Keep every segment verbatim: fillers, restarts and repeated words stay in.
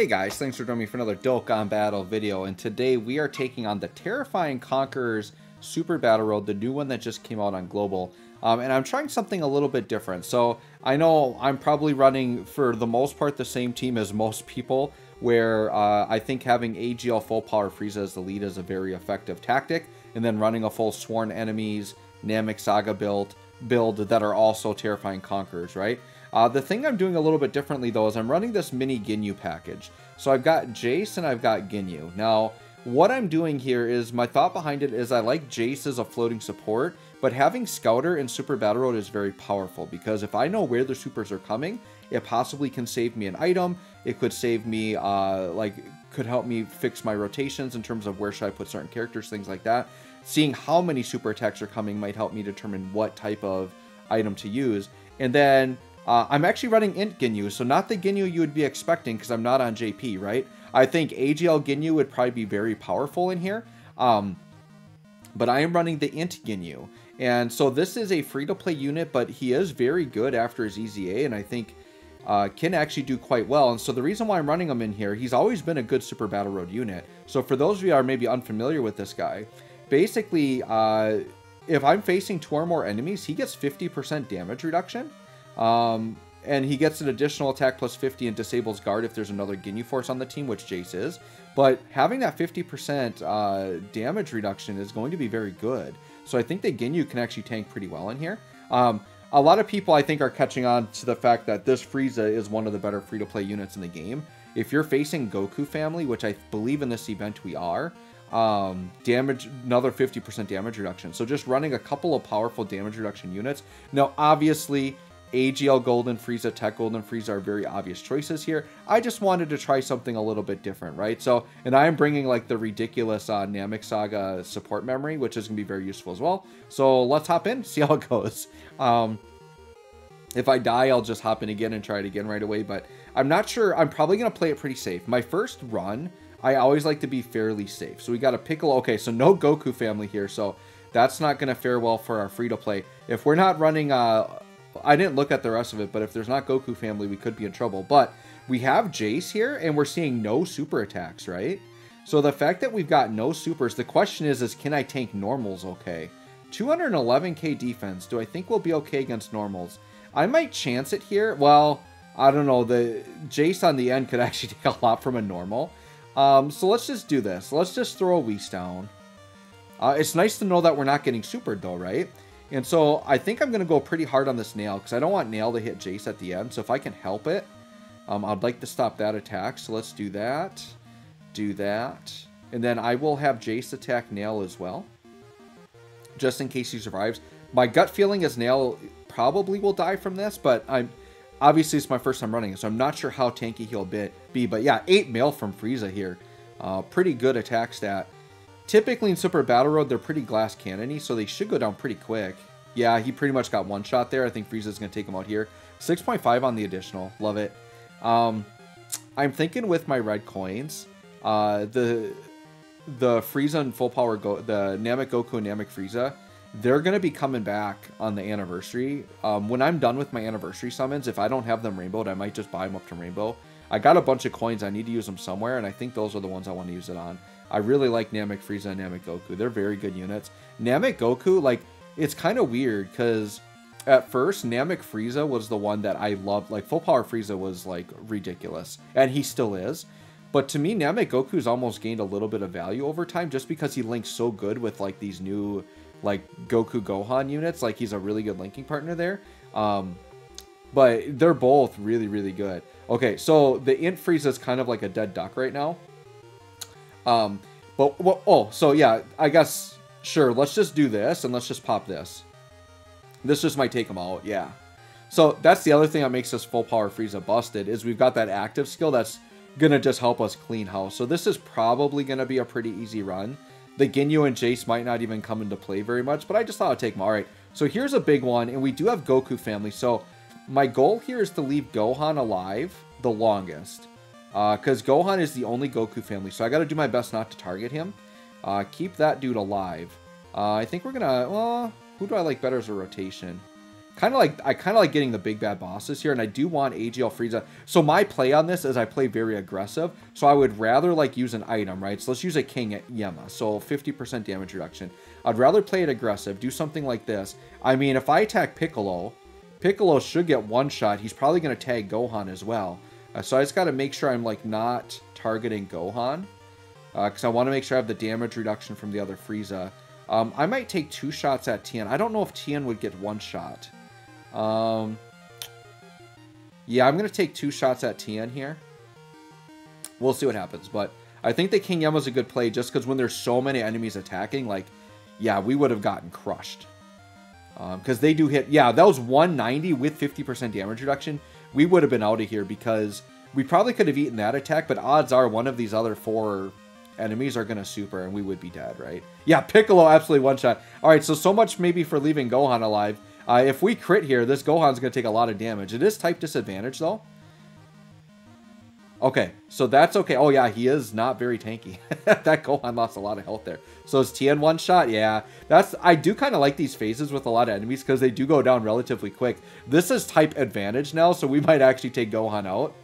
Hey guys, thanks for joining me for another Dokkan Battle video, and today we are taking on the Terrifying Conquerors Super Battle Road, the new one that just came out on Global. Um, and I'm trying something a little bit different. So I know I'm probably running, for the most part, the same team as most people, where uh, I think having A G L Full Power Frieza as the lead is a very effective tactic, and then running a full Sworn Enemies, Namek Saga build, build that are also Terrifying Conquerors, right? Uh, the thing I'm doing a little bit differently, though, is I'm running this mini Ginyu package. So I've got Jeice and I've got Ginyu. Now, what I'm doing here is, my thought behind it is I like Jeice as a floating support, but having Scouter in Super Battle Road is very powerful, because if I know where the supers are coming, it possibly can save me an item. It could save me, uh, like, could help me fix my rotations in terms of where should I put certain characters, things like that. Seeing how many super attacks are coming might help me determine what type of item to use. And then Uh, I'm actually running Int Ginyu, so not the Ginyu you would be expecting because I'm not on J P, right? I think A G L Ginyu would probably be very powerful in here, um, but I am running the Int Ginyu. And so this is a free-to-play unit, but he is very good after his E Z A, and I think uh, can actually do quite well. And so the reason why I'm running him in here, he's always been a good Super Battle Road unit. So for those of you who are maybe unfamiliar with this guy, basically, uh, if I'm facing two or more enemies, he gets fifty percent damage reduction. Um, and he gets an additional attack plus fifty and disables guard if there's another Ginyu Force on the team, which Jeice is. But having that fifty percent uh, damage reduction is going to be very good. So I think that Ginyu can actually tank pretty well in here. Um, a lot of people, I think, are catching on to the fact that this Frieza is one of the better free-to-play units in the game. If you're facing Goku family, which I believe in this event we are, um damage, another fifty percent damage reduction. So just running a couple of powerful damage reduction units. Now, obviously, A G L Golden Frieza, Tech Golden Frieza are very obvious choices here. I just wanted to try something a little bit different, right? So, and I'm bringing like the ridiculous uh, Namek Saga support memory, which is going to be very useful as well. So let's hop in, see how it goes. Um, if I die, I'll just hop in again and try it again right away. But I'm not sure, I'm probably going to play it pretty safe. My first run, I always like to be fairly safe. So we got a Piccolo. Okay, so no Goku family here. So that's not going to fare well for our free-to-play. If we're not running... Uh, I didn't look at the rest of it, but if there's not Goku family, we could be in trouble. But we have Jeice here, and we're seeing no super attacks, right? So the fact that we've got no supers, the question is, is can I tank normals okay? two eleven K defense. Do I think we'll be okay against normals? I might chance it here. Well, I don't know. The Jeice on the end could actually take a lot from a normal. Um, so let's just do this. Let's just throw a Whis down. Uh, it's nice to know that we're not getting supered, though, right? And so I think I'm going to go pretty hard on this Nail, because I don't want Nail to hit Jeice at the end. So if I can help it, um, I'd like to stop that attack. So let's do that. Do that. And then I will have Jeice attack Nail as well, just in case he survives. My gut feeling is Nail probably will die from this, but I'm obviously it's my first time running, so I'm not sure how tanky he'll be. But yeah, eight mil from Frieza here. Uh, pretty good attack stat. Typically in Super Battle Road, they're pretty glass cannony, so they should go down pretty quick. Yeah, he pretty much got one shot there. I think Frieza's going to take him out here. six point five on the additional. Love it. Um, I'm thinking with my red coins, uh, the the Frieza and Full Power, Go the Namek Goku and Namek Frieza, they're going to be coming back on the anniversary. Um, when I'm done with my anniversary summons, if I don't have them rainbowed, I might just buy them up to rainbow. I got a bunch of coins. I need to use them somewhere, and I think those are the ones I want to use it on. I really like Namek Frieza and Namek Goku. They're very good units. Namek Goku, like, it's kind of weird because at first, Namek Frieza was the one that I loved. Like, Full Power Frieza was, like, ridiculous. And he still is. But to me, Namek Goku's almost gained a little bit of value over time just because he links so good with, like, these new, like, Goku Gohan units. Like, he's a really good linking partner there. Um, but they're both really, really good. Okay, so the Int Frieza is kind of like a dead duck right now. Um, but, well, oh, so yeah, I guess, sure, let's just do this, and let's just pop this. This just might take them out, yeah. So, that's the other thing that makes this Full Power Frieza busted, is we've got that active skill that's gonna just help us clean house. So this is probably gonna be a pretty easy run. The Ginyu and Jeice might not even come into play very much, but I just thought I'd take them. Alright, so here's a big one, and we do have Goku family, so my goal here is to leave Gohan alive the longest. Because uh, Gohan is the only Goku family, so I gotta do my best not to target him. Uh, keep that dude alive. Uh, I think we're gonna... Well, who do I like better as a rotation? Kind of like, I kind of like getting the big bad bosses here, and I do want A G L Frieza. So my play on this is I play very aggressive, so I would rather like use an item, right? So let's use a King Yemma, so fifty percent damage reduction. I'd rather play it aggressive, do something like this. I mean, if I attack Piccolo, Piccolo should get one shot. He's probably going to tag Gohan as well. Uh, so I just got to make sure I'm like not targeting Gohan, because uh, I want to make sure I have the damage reduction from the other Frieza. Um, I might take two shots at Tien. I don't know if Tien would get one shot. Um, yeah, I'm going to take two shots at Tien here. We'll see what happens, but I think that King Yemma's a good play just because when there's so many enemies attacking, like, yeah, we would have gotten crushed. Because um, they do hit, yeah, that was one ninety with fifty percent damage reduction. We would have been out of here because we probably could have eaten that attack, but odds are one of these other four enemies are going to super and we would be dead, right? Yeah, Piccolo absolutely one shot. All right, so, so much maybe for leaving Gohan alive. Uh, if we crit here, this Gohan's going to take a lot of damage. It is type disadvantage, though. Okay, so that's okay. Oh, yeah, he is not very tanky. That Gohan lost a lot of health there. So is Tien one shot? Yeah. that's I do kind of like these phases with a lot of enemies because they do go down relatively quick. This is type advantage now, so we might actually take Gohan out.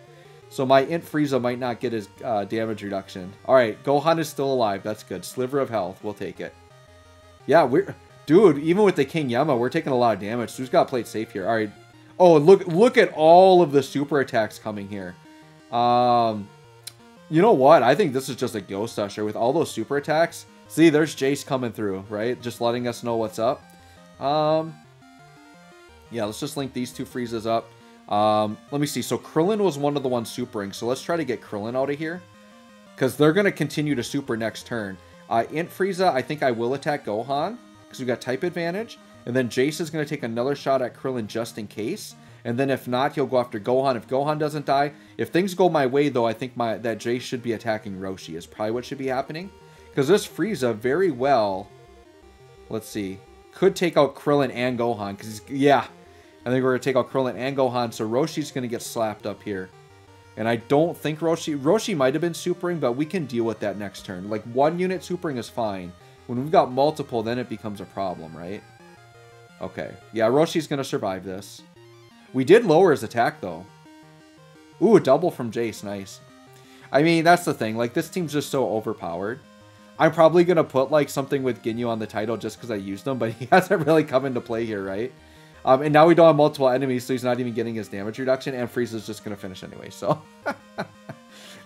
So my Int Frieza might not get his uh, damage reduction. All right, Gohan is still alive. That's good. Sliver of health. We'll take it. Yeah, we're... Dude, even with the King Yemma, we're taking a lot of damage. So we just got to play it safe here. All right. Oh, look look at all of the super attacks coming here. Um, you know what? I think this is just a Ghost Usher with all those super attacks. See, there's Jeice coming through, right? Just letting us know what's up. Um, yeah, let's just link these two Friezas up. Um, let me see. So Krillin was one of the ones supering. So let's try to get Krillin out of here because they're going to continue to super next turn. Uh, Int Frieza, I think I will attack Gohan. Because we've got type advantage. And then Jeice is going to take another shot at Krillin just in case. And then if not, he'll go after Gohan. If Gohan doesn't die. If things go my way, though, I think my that Jeice should be attacking Roshi is probably what should be happening. Because this Frieza very well, let's see, could take out Krillin and Gohan. Because, yeah, I think we're going to take out Krillin and Gohan. So Roshi's going to get slapped up here. And I don't think Roshi, Roshi might have been supering, but we can deal with that next turn. Like, one unit supering is fine. When we've got multiple, then it becomes a problem, right? Okay. Yeah, Roshi's going to survive this. We did lower his attack, though. Ooh, a double from Jeice. Nice. I mean, that's the thing. Like, this team's just so overpowered. I'm probably going to put, like, something with Ginyu on the title just because I used him, but he hasn't really come into play here, right? Um, and now we don't have multiple enemies, so he's not even getting his damage reduction, and Frieza's just going to finish anyway, so.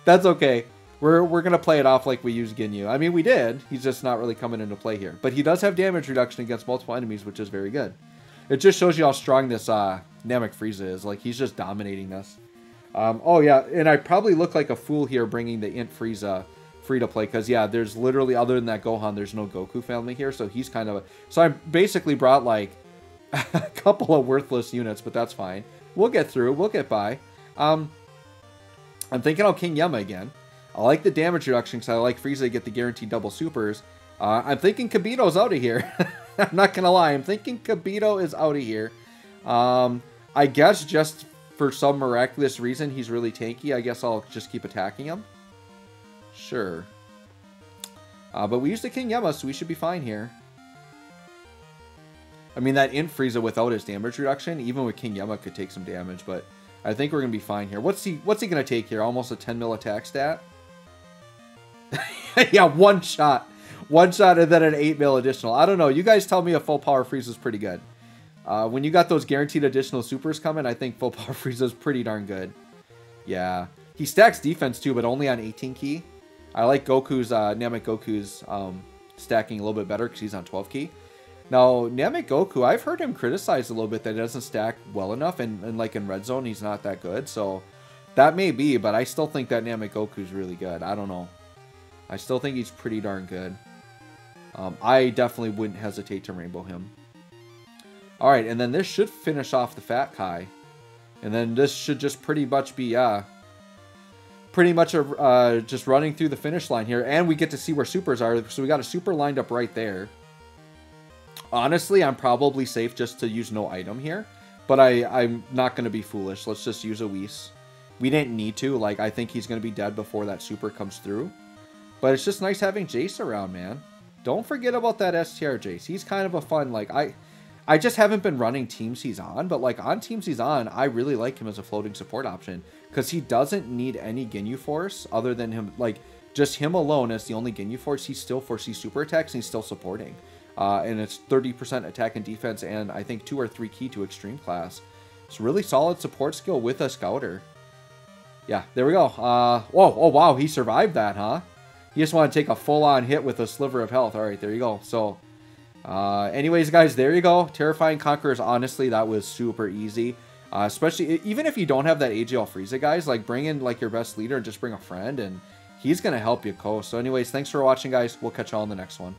That's okay. We're, we're going to play it off like we use Ginyu. I mean, we did. He's just not really coming into play here. But he does have damage reduction against multiple enemies, which is very good. It just shows you how strong this uh, Namek Frieza is. Like, he's just dominating this. Um, oh, yeah. And I probably look like a fool here bringing the Int Frieza free to play. Because, yeah, there's literally, other than that Gohan, there's no Goku family here. So he's kind of a... So I basically brought, like, a couple of worthless units. But that's fine. We'll get through. We'll get by. Um, I'm thinking I'll King Yemma again. I like the damage reduction because I like Frieza to get the guaranteed double supers. Uh, I'm thinking Kibito's out of here. I'm not going to lie. I'm thinking Kibito is out of here. Um, I guess just for some miraculous reason, he's really tanky. I guess I'll just keep attacking him. Sure. Uh, but we used the King Yemma, so we should be fine here. I mean, that Int Frieza without his damage reduction, even with King Yemma, could take some damage. But I think we're going to be fine here. What's he, what's he going to take here? Almost a ten mil attack stat? Yeah, one shot. One shot and then an eight mil additional. I don't know. You guys tell me a full power Frieza is pretty good. Uh, when you got those guaranteed additional supers coming, I think full power Frieza is pretty darn good. Yeah. He stacks defense too, but only on eighteen key. I like Goku's, uh, Namek Goku's um, stacking a little bit better because he's on twelve key. Now, Namek Goku, I've heard him criticized a little bit that he doesn't stack well enough. And, and like in Red Zone, he's not that good. So that may be, but I still think that Namek Goku's really good. I don't know. I still think he's pretty darn good. Um, I definitely wouldn't hesitate to rainbow him. All right, and then this should finish off the Fat Kai. And then this should just pretty much be uh, pretty much a, uh, just running through the finish line here. And we get to see where supers are. So we got a super lined up right there. Honestly, I'm probably safe just to use no item here. But I, I'm not going to be foolish. Let's just use a Whis. We didn't need to. Like, I think he's going to be dead before that super comes through. But it's just nice having Jeice around, man. Don't forget about that S T R Jeice. He's kind of a fun, like, I I just haven't been running teams he's on, but like on teams he's on, I really like him as a floating support option because he doesn't need any Ginyu Force other than him, like just him alone as the only Ginyu Force. He still foresees super attacks and he's still supporting. Uh, and it's thirty percent attack and defense and I think two or three key to extreme class. It's really solid support skill with a Scouter. Yeah, there we go. Uh, whoa, oh wow, he survived that, huh? You just want to take a full-on hit with a sliver of health. All right, there you go. So, uh, anyways, guys, there you go. Terrifying Conquerors, honestly, that was super easy. Uh, especially, even if you don't have that A G L Frieza, guys, like, bring in, like, your best leader and just bring a friend, and he's going to help you coast. So, anyways, thanks for watching, guys. We'll catch y'all in the next one.